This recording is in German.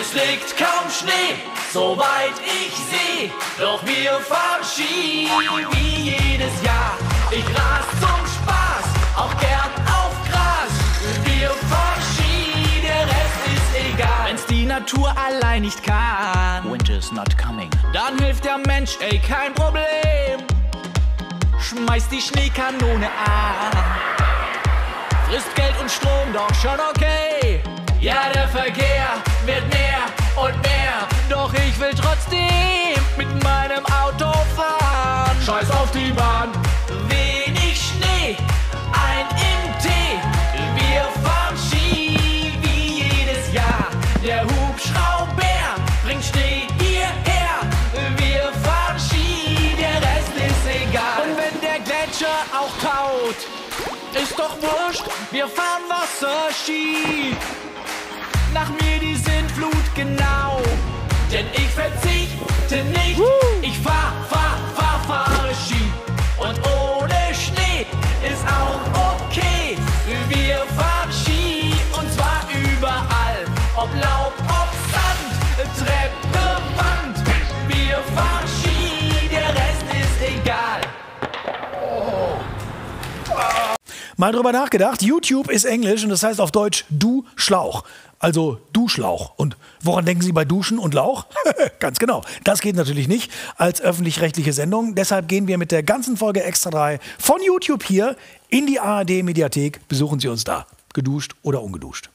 Es liegt kaum Schnee, soweit ich seh, doch wir verschieben wie jedes Jahr. Ich ras zum Spaß, auch gern auf Gras. Wir verschieben, der Rest ist egal. Wenn's die Natur allein nicht kann, Winter's not coming, dann hilft der Mensch, ey, kein Problem. Schmeißt die Schneekanone an, frisst Geld und Strom, doch schon okay. Ja, der Verkehr wird mehr und mehr, doch ich will trotzdem mit meinem Auto fahren. Scheiß auf die Bahn, wenig Schnee, ein im Tee, wir fahren Ski wie jedes Jahr. Der Hubschrauber bringt Schnee hierher, wir fahren Ski, der Rest ist egal. Und wenn der Gletscher auch taut, ist doch wurscht, wir fahren Wasserski. Nach mir die Sintflut genau, denn ich verzichte nicht. Ich fahre Ski und ohne Schnee ist auch okay. Wir fahren Ski und zwar überall, ob Laub, ob Sand, Treppe, Wand. Wir fahren Ski, der Rest ist egal. Mal drüber nachgedacht, YouTube ist Englisch und das heißt auf Deutsch du Schlauch. Also Duschlauch. Und woran denken Sie bei Duschen und Lauch? Ganz genau. Das geht natürlich nicht als öffentlich-rechtliche Sendung. Deshalb gehen wir mit der ganzen Folge Extra 3 von YouTube hier in die ARD-Mediathek. Besuchen Sie uns da. Geduscht oder ungeduscht.